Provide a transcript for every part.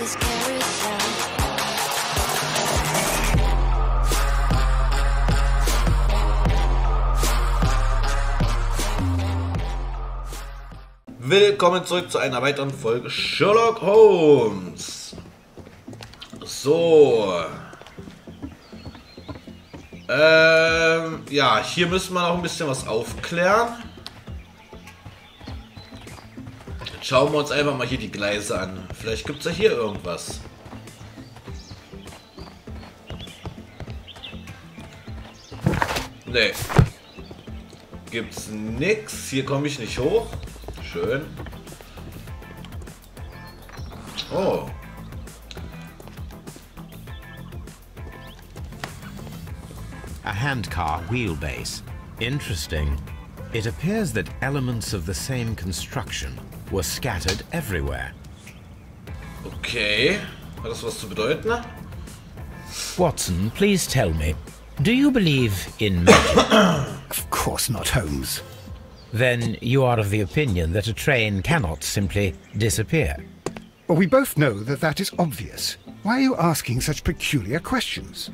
was carried down. Willkommen zurück zu einer weiteren Folge Sherlock Holmes. So. Ja, hier müssen wir noch ein bisschen was aufklären. Jetzt schauen wir uns einfach mal hier die Gleise an. Vielleicht gibt es ja hier irgendwas. Nee. Gibt's nix. Hier komme ich nicht hoch. Schön. Oh. A handcar wheelbase. Interesting. It appears that elements of the same construction were scattered everywhere. Okay. Hat das was zu bedeuten? Watson, please tell me. Do you believe in magic? Of course not, Holmes. Then you are of the opinion that a train cannot simply disappear? Well, we both know that that is obvious. Why are you asking such peculiar questions?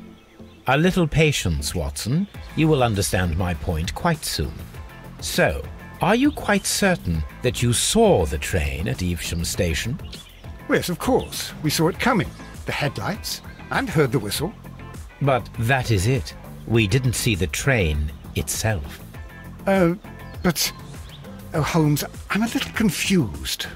A little patience, Watson. You will understand my point quite soon. So, are you quite certain that you saw the train at Evesham Station? Yes, of course. We saw it coming. The headlights, and heard the whistle. But that is it. We didn't see the train itself. But, oh Holmes, I'm a little confused.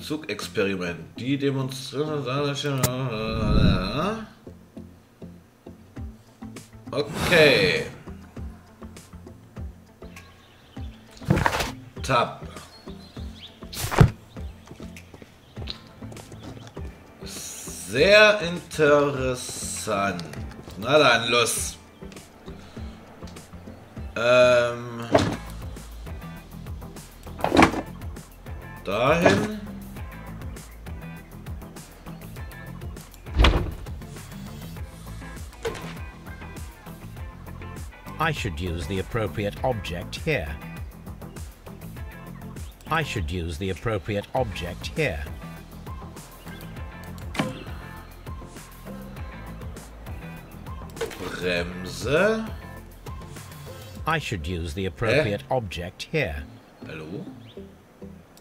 Zugexperiment. Die Demonstration. Okay. Tab. Sehr interessant. Na dann, los. Dahin. I should use the appropriate object here. I should use the appropriate object here. Bremse. I should use the appropriate object here. Hallo?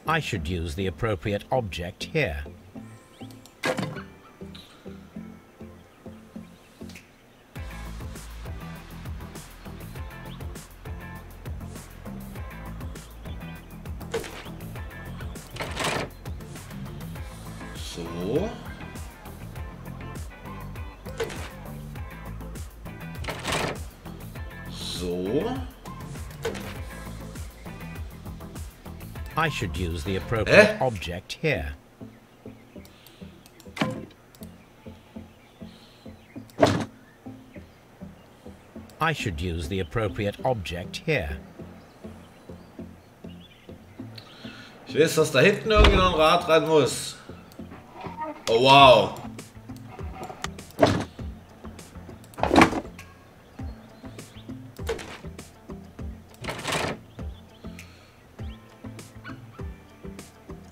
I should use the appropriate object here. So. So. I should use the appropriate object here. I should use the appropriate object here. Ich weiß, dass da hinten irgendwie noch ein Rad rein muss. Oh, wow.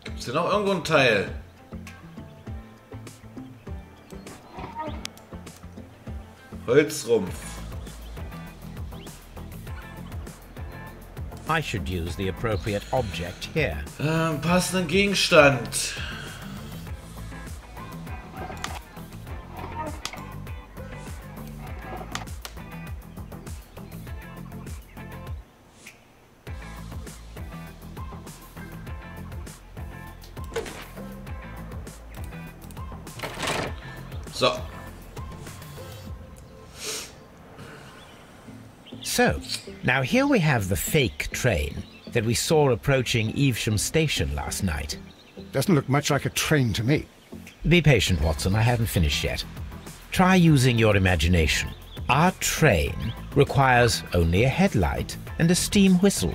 Gibt's hier noch irgendwo einen Teil? Holzrumpf. I should use the appropriate object here. Passenden Gegenstand. So. So, now here we have the fake train that we saw approaching Evesham Station last night. Doesn't look much like a train to me. Be patient, Watson. I haven't finished yet. Try using your imagination. Our train requires only a headlight and a steam whistle.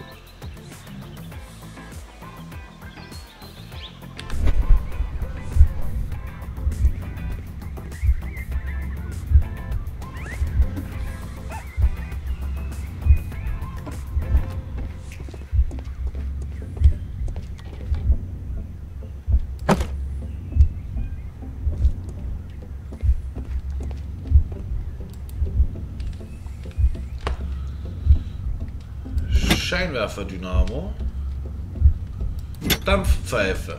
Scheinwerferdynamo. Dampfpfeife.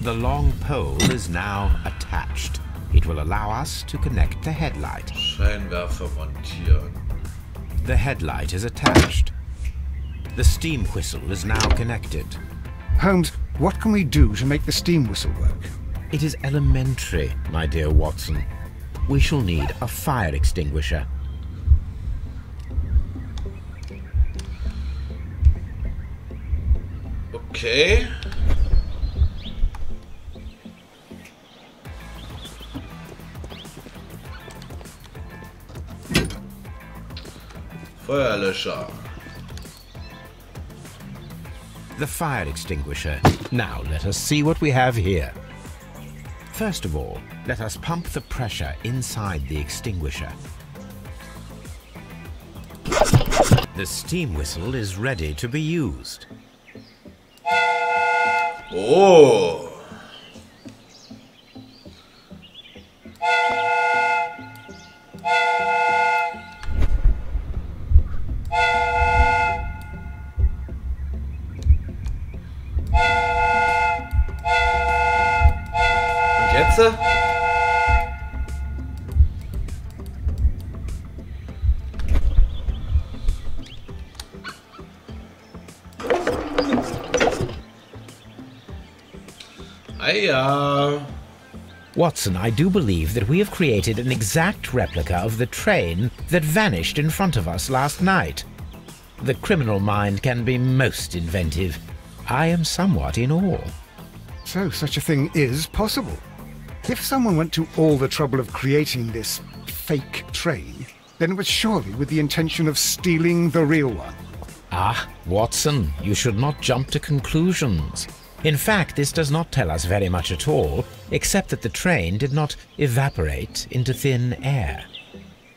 The long pole is now attached. It will allow us to connect the headlight. Scheinwerfer montieren. The headlight is attached. The steam whistle is now connected. Holmes, what can we do to make the steam whistle work? It is elementary, my dear Watson. We shall need a fire extinguisher. Okay. Feuerlöscher. The fire extinguisher. Now let us see what we have here. First of all, let us pump the pressure inside the extinguisher. The steam whistle is ready to be used. Oh! Watson, I do believe that we have created an exact replica of the train that vanished in front of us last night. The criminal mind can be most inventive. I am somewhat in awe. So, such a thing is possible. If someone went to all the trouble of creating this fake train, then it was surely with the intention of stealing the real one. Ah, Watson, you should not jump to conclusions. In fact, this does not tell us very much at all, except that the train did not evaporate into thin air.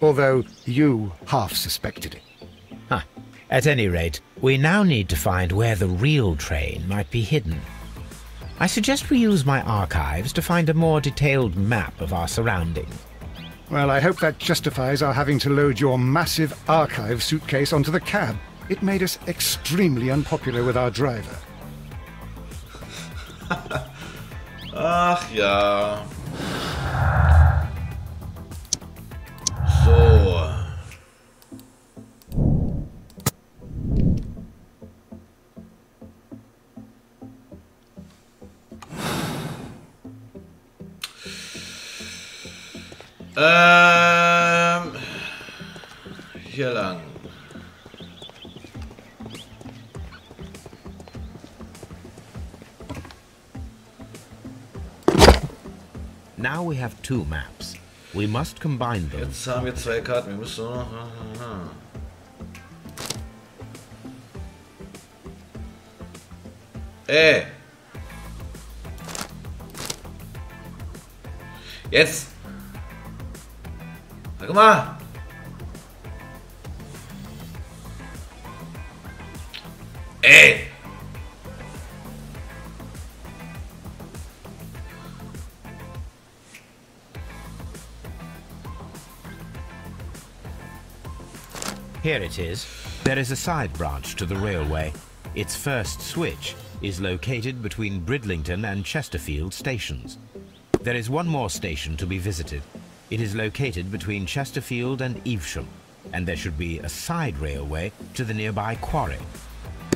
Although you half suspected it. Huh. At any rate, we now need to find where the real train might be hidden. I suggest we use my archives to find a more detailed map of our surroundings. Well, I hope that justifies our having to load your massive archive suitcase onto the cab. It made us extremely unpopular with our driver. Ach ja. So. Hier lang. Now we have two maps. We must combine them. Jetzt haben wir zwei Karten. Wir müssen noch. Ey! Jetzt! Guck mal! Ey! Here it is. There is a side branch to the railway. Its first switch is located between Bridlington and Chesterfield stations. There is one more station to be visited. It is located between Chesterfield and Evesham, and there should be a side railway to the nearby quarry.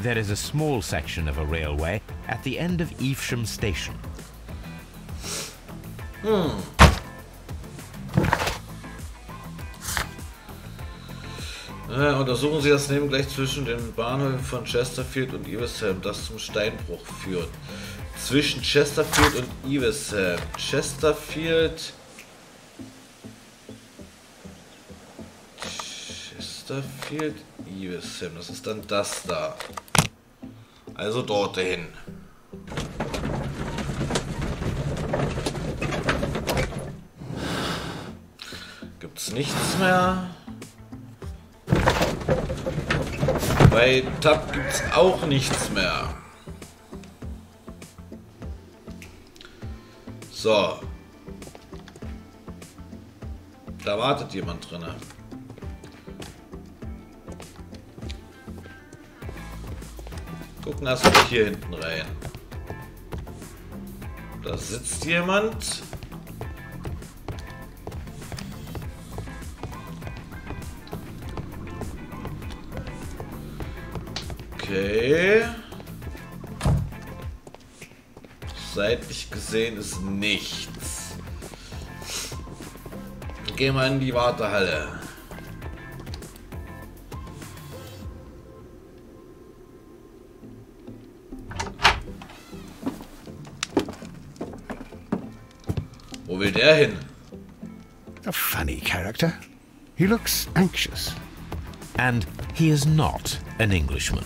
There is a small section of a railway at the end of Evesham Station. Untersuchen Sie das Nebengleich zwischen den Bahnhöfen von Chesterfield und Evesham, das zum Steinbruch führt. Zwischen Chesterfield und Evesham. Chesterfield, Evesham. Das ist dann das da. Also dort hin. nichts mehr. Bei Tab gibt's auch nichts mehr. So. Da wartet jemand drin. Gucken erstmal hier hinten rein. Da sitzt jemand. Okay. Seitlich gesehen ist nichts. Gehen wir in die Wartehalle. Wo will der hin? A funny character. He looks anxious. And he is not an Englishman.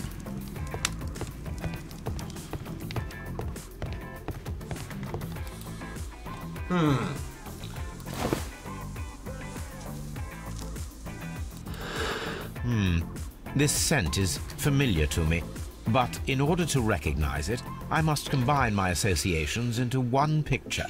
This scent is familiar to me, but in order to recognize it, I must combine my associations into one picture.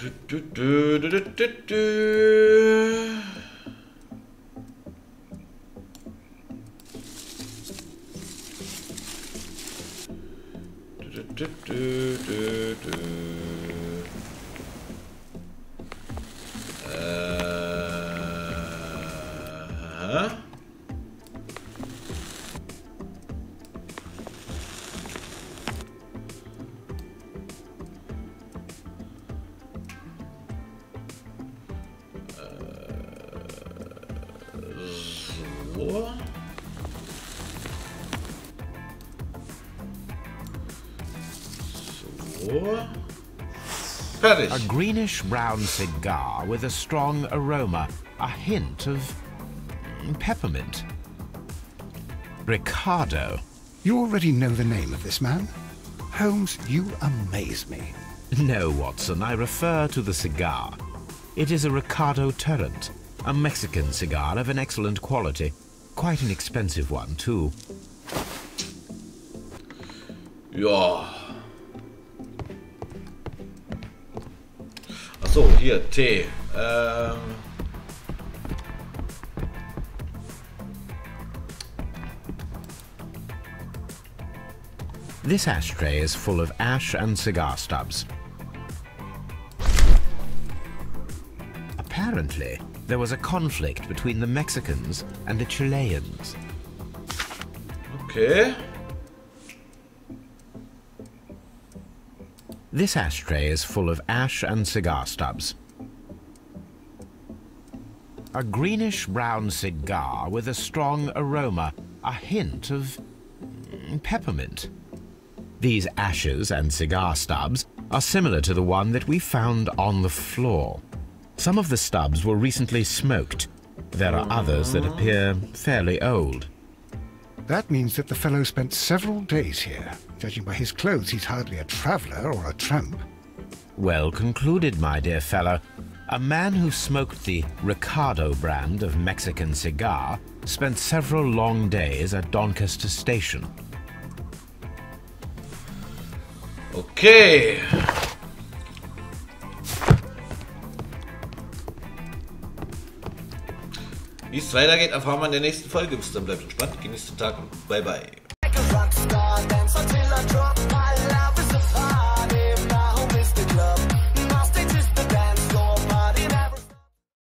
A greenish-brown cigar with a strong aroma, a hint of peppermint. Ricardo. You already know the name of this man? Holmes, you amaze me. No, Watson, I refer to the cigar. It is a Ricardo Turrent, a Mexican cigar of an excellent quality. Quite an expensive one, too. Yeah. So, hier, Tee. This ashtray is full of ash and cigar stubs. Apparently, there was a conflict between the Mexicans and the Chileans. Okay. This ashtray is full of ash and cigar stubs. A greenish-brown cigar with a strong aroma, a hint of peppermint. These ashes and cigar stubs are similar to the one that we found on the floor. Some of the stubs were recently smoked. There are others that appear fairly old. That means that the fellow spent several days here. Judging by his clothes, he's hardly a traveller or a tramp. Well concluded, my dear fellow. A man who smoked the Ricardo brand of Mexican cigar spent several long days at Doncaster station. Okay. Wie es weitergeht, erfahren wir in der nächsten Folge. Bis dann, bleibt entspannt, genießt den Tag und bye bye.